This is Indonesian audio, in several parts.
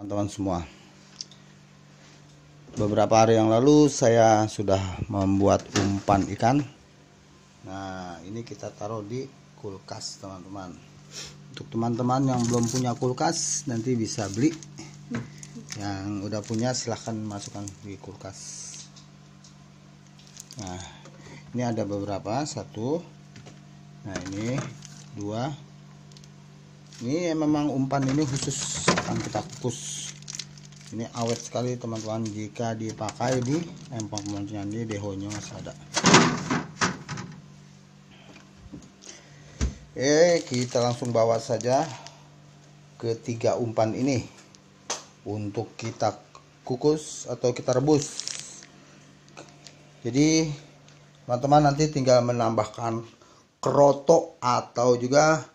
Teman-teman semua, beberapa hari yang lalu saya sudah membuat umpan ikan. Nah, ini kita taruh di kulkas teman-teman. Untuk teman-teman yang belum punya kulkas, nanti bisa beli. Yang udah punya silahkan masukkan di kulkas. Nah, ini ada beberapa, satu, nah ini dua. Ini memang umpan ini khusus akan kita kukus. Ini awet sekali teman-teman jika dipakai di empang pemancingan. Di dehonya masih ada. Kita langsung bawa saja ketiga umpan ini untuk kita kukus atau kita rebus. Jadi teman-teman nanti tinggal menambahkan kerotok atau juga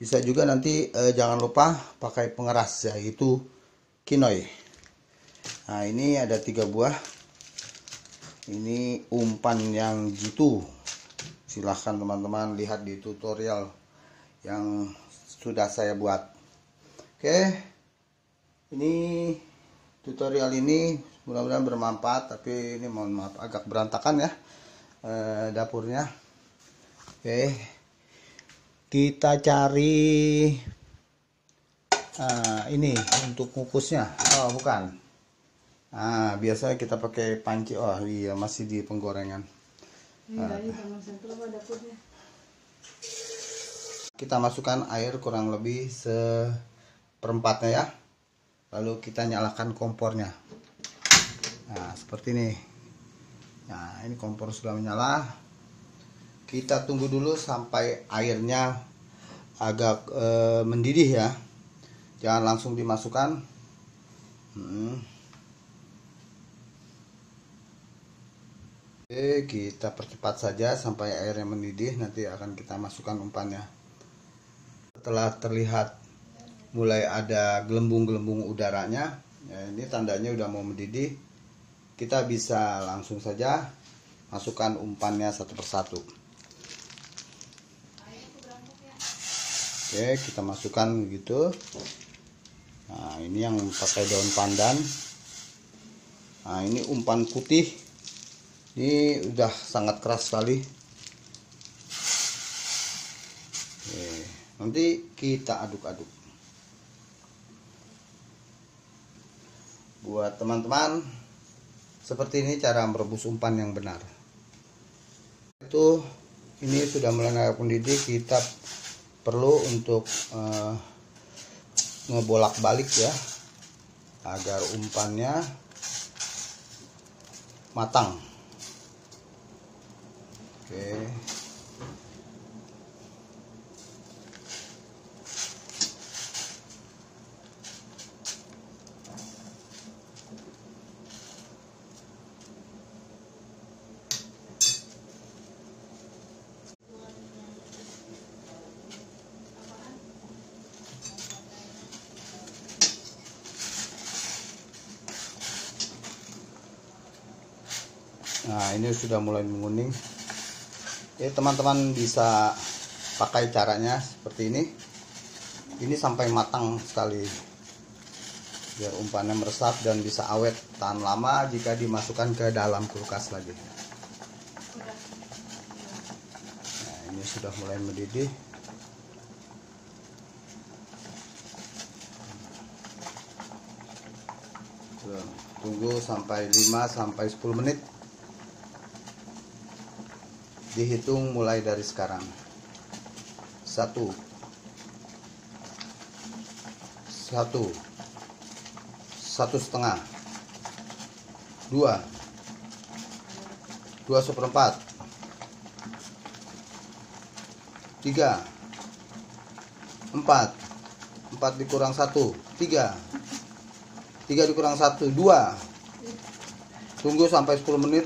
bisa juga nanti jangan lupa pakai pengeras, yaitu kinoi. Nah, ini ada 3 buah. Ini umpan yang jitu. Silahkan teman-teman lihat di tutorial yang sudah saya buat. Oke. Ini tutorial ini mudah-mudahan bermanfaat, tapi ini mohon maaf agak berantakan ya dapurnya. Oke. Kita cari ini untuk kukusnya. Oh bukan, biasanya kita pakai panci. Oh iya, masih di penggorengan. Kita masukkan air kurang lebih 1/4-nya ya, lalu kita nyalakan kompornya. Nah seperti ini. Nah ini kompor sudah menyala. Kita tunggu dulu sampai airnya agak mendidih ya, jangan langsung dimasukkan. Oke, kita percepat saja sampai airnya mendidih, nanti akan kita masukkan umpannya. Setelah terlihat mulai ada gelembung-gelembung udaranya ya, ini tandanya udah mau mendidih. Kita bisa langsung saja masukkan umpannya satu persatu. Oke, kita masukkan begitu. Nah ini yang pakai daun pandan. Nah ini umpan putih, ini udah sangat keras sekali. Oke, nanti kita aduk-aduk. Buat teman-teman seperti ini cara merebus umpan yang benar. Itu ini sudah mulai agak mendidih, kita perlu untuk ngebolak-balik ya agar umpannya matang. Oke. Nah ini sudah mulai menguning. Teman-teman bisa pakai caranya seperti ini. Ini sampai matang sekali, biar umpannya meresap dan bisa awet, tahan lama jika dimasukkan ke dalam kulkas lagi. Nah ini sudah mulai mendidih. Tunggu sampai 5-10 menit, dihitung mulai dari sekarang. 1, 1, 1,5, 2, 2,4, 3, 4, 4 dikurang 1, 3, 3 dikurang 1, 2. Tunggu sampai 10 menit.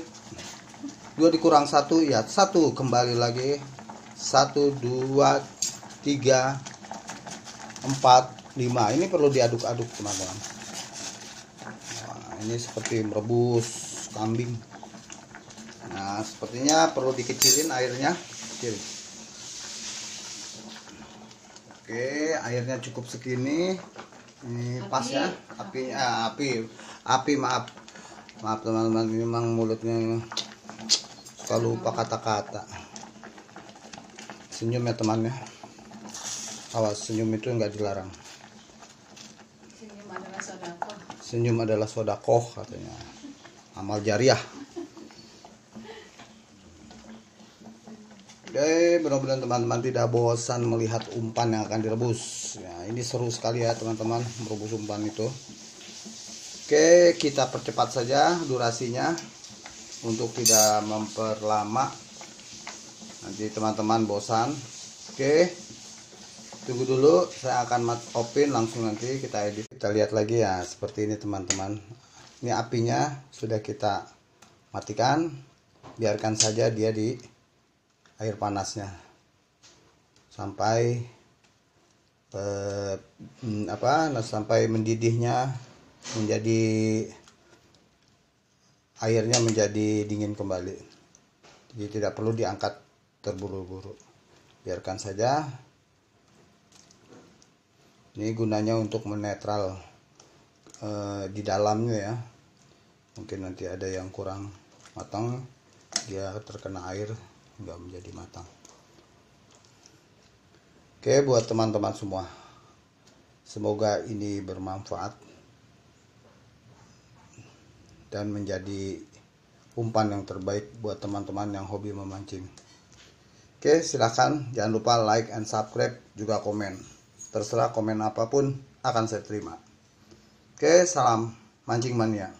2 dikurang 1 ya 1, kembali lagi 1, 2, 3, 4, 5. Ini perlu diaduk-aduk teman-teman. Nah, ini seperti merebus kambing. Nah sepertinya perlu dikecilin airnya. Kecil. Oke, airnya cukup segini. Ini api. Pas ya, api maaf teman-teman, memang mulutnya suka lupa kata-kata. Senyum ya teman ya, awas senyum itu nggak dilarang. Senyum adalah sodakoh. Senyum adalah sodakoh katanya, amal jariah. Oke, benar-benar teman-teman tidak bosan melihat umpan yang akan direbus. Ya, ini seru sekali ya teman-teman, merebus umpan itu. Oke, kita percepat saja durasinya untuk tidak memperlama. Nanti teman-teman bosan. Oke, tunggu dulu, saya akan open langsung nanti kita edit. Kita lihat lagi ya, seperti ini teman-teman. Ini apinya sudah kita matikan, biarkan saja dia di air panasnya sampai sampai mendidihnya, menjadi airnya menjadi dingin kembali. Jadi tidak perlu diangkat terburu-buru, biarkan saja. Ini gunanya untuk menetral di dalamnya ya, mungkin nanti ada yang kurang matang, dia terkena air nggak menjadi matang. Oke, buat teman-teman semua, semoga ini bermanfaat dan menjadi umpan yang terbaik buat teman-teman yang hobi memancing. Oke, silahkan jangan lupa like and subscribe, juga komen. Terserah komen apapun akan saya terima. Oke, salam mancing mania.